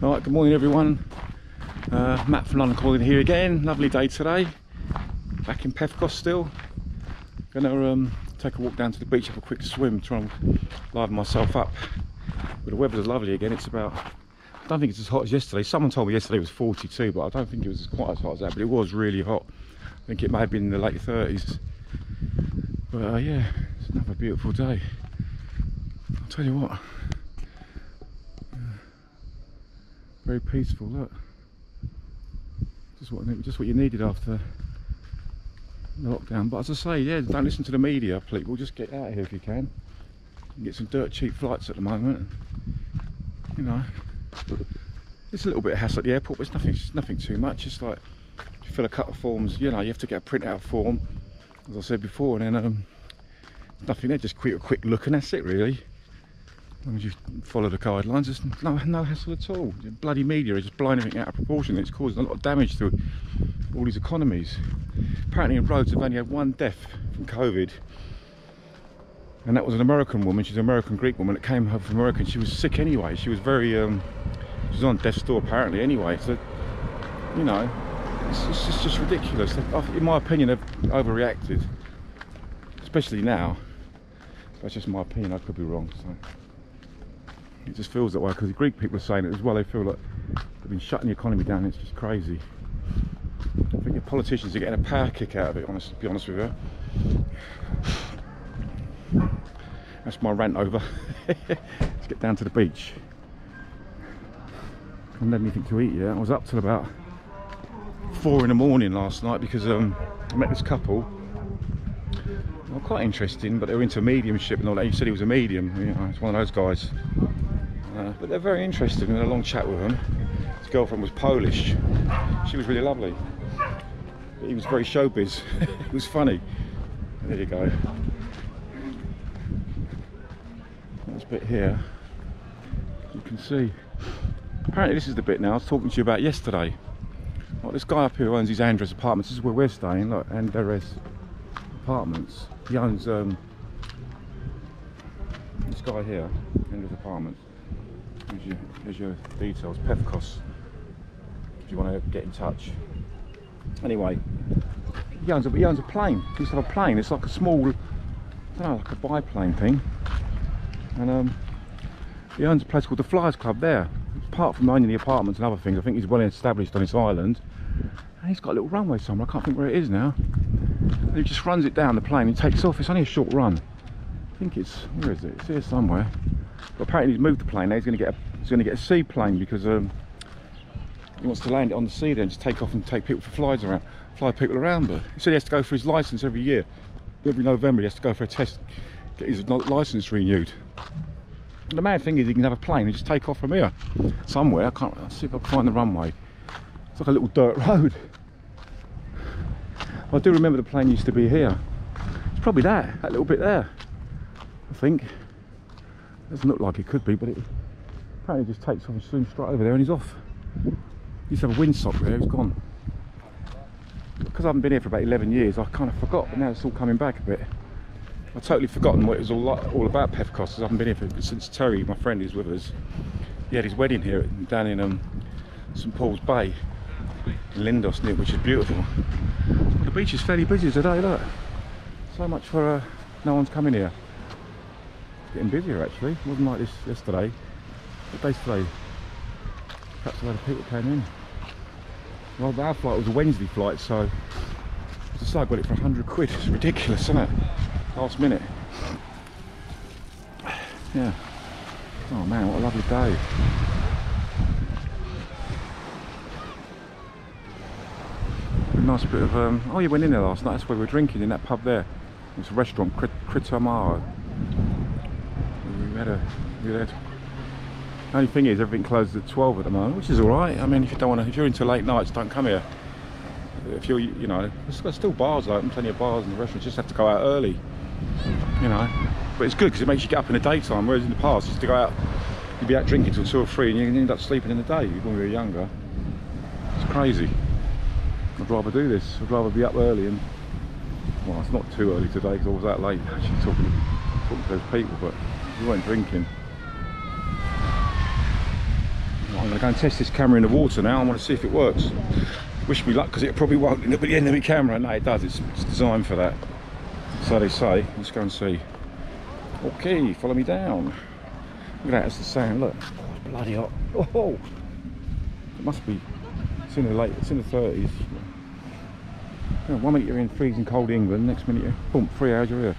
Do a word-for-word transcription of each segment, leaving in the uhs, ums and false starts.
Right, good morning everyone. Uh, Matt from London calling here again. Lovely day today. Back in Pefkos still. Gonna um, take a walk down to the beach, have a quick swim, try and liven myself up. But the weather's lovely again. It's about, I don't think it's as hot as yesterday. Someone told me yesterday was forty-two, but I don't think it was quite as hot as that, but it was really hot. I think it may have been in the late thirties. But uh, yeah, it's another beautiful day. I'll tell you what. Very peaceful, look. Just what, just what you needed after the lockdown. But as I say, yeah, don't listen to the media, please. We'll just get out of here if you can. You can get some dirt cheap flights at the moment. You know, it's a little bit of hassle at the airport, but it's nothing, it's nothing too much. It's like you fill a couple of forms, you know, you have to get a print out form, as I said before, and then um, nothing there, just quick, a quick look, and that's it, really. As long as you follow the guidelines, it's no, no hassle at all. The bloody media is just blowing everything out of proportion. It's causing a lot of damage to all these economies. Apparently in Rhodes they've only had one death from COVID. And that was an American woman. She's an American Greek woman that came home from America, and she was sick anyway. She was very, um, she was on death's door apparently anyway. So, you know, it's, it's, just, it's just ridiculous. In my opinion, they've overreacted. Especially now. That's just my opinion, I could be wrong. So. It just feels that way because the Greek people are saying it as well. They feel like they've been shutting the economy down. It's just crazy. I think the politicians are getting a power kick out of it, honest, to be honest with you. That's my rant over. Let's get down to the beach. I haven't had anything to eat yet. I was up till about four in the morning last night because um, I met this couple. Well, quite interesting, but they were into mediumship and all that. He said he was a medium. You know, it's one of those guys. Uh, but they're very interesting. We had a long chat with him. His girlfriend was Polish. She was really lovely. But he was very showbiz. It was funny. There you go. This bit here, you can see. Apparently this is the bit now I was talking to you about yesterday. Like this guy up here who owns these Andres apartments. This is where we're staying. Look, Andres apartments. He owns um, this guy here, Andres apartments. Here's your, here's your details, Pefkos, if you want to get in touch. Anyway, he owns a, he owns a plane. He used to have a plane. It's like a small, I don't know, like a biplane thing. And um, he owns a place called the Flyers Club there. Apart from owning the apartments and other things, I think he's well established on his island. And he's got a little runway somewhere. I can't think where it is now. And he just runs it down the plane and takes off. It's only a short run. I think it's, where is it? It's here somewhere. But apparently he's moved the plane now. He's going to get a, he's going to get a seaplane because um, he wants to land it on the sea there and just take off and take people for flies around, fly people around. But he said he has to go for his license every year. Every November he has to go for a test, get his license renewed. And the mad thing is he can have a plane and just take off from here somewhere. I can't I'll see if I can find the runway. It's like a little dirt road. I do remember the plane used to be here. It's probably that, that little bit there, I think. Doesn't look like it could be, but it apparently just takes off and swims straight over there and he's off. He used to have a windsock there, he's gone. Because I haven't been here for about eleven years, I kind of forgot, but now it's all coming back a bit. I've totally forgotten what it was all, like, all about Pefkos, because I haven't been here for, since Terry, my friend, is with us. He had his wedding here down in um, St Paul's Bay, in Lindos, near, which is beautiful. Well, the beach is fairly busy today, look. So much for uh, no one's coming here. Getting busier actually, it wasn't like this yesterday. What day's today? Perhaps a lot of people came in. Well, our flight was a Wednesday flight, so I just I got it for a hundred quid. It's ridiculous, isn't it? Last minute. Yeah. Oh man, what a lovely day. A nice bit of um oh, you went in there last night. That's where we were drinking, in that pub there. It's a restaurant, Kritomaro. We had a, we had, the only thing is everything closes at twelve at the moment, which is all right. I mean, if you don't want to, if you're into late nights, don't come here. If you're, you know, there's still bars open, plenty of bars in the restaurants. You just have to go out early, you know. But it's good because it makes you get up in the daytime, whereas in the past, you used to go out, you'd be out drinking till two or three, and you end up sleeping in the day when we were younger. It's crazy. I'd rather do this. I'd rather be up early and, well, it's not too early today because I was out late actually talking, talking to those people, but. We weren't drinking. Not I'm gonna go and test this camera in the water now. I want to see if it works. Wish me luck, because it probably won't end up at the end of the camera. No, it does, it's, it's designed for that. So they say. Let's go and see. Okay, follow me down. Look at that, it's the sand, look. Oh, it's bloody hot. Oh, it must be, it's in the late, it's in the thirties. Yeah, one minute you're in freezing cold England, next minute you're, boom, three hours you're here.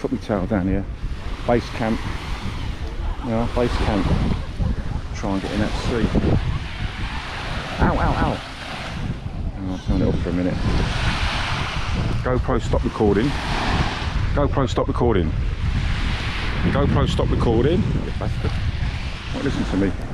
Put my towel down here. Base camp. Yeah, base camp. Try and get in that sea. Ow, ow, ow. Oh, I'll turn it off for a minute. GoPro, stop recording. GoPro, stop recording. GoPro, stop recording. Get back to it. Listen to me.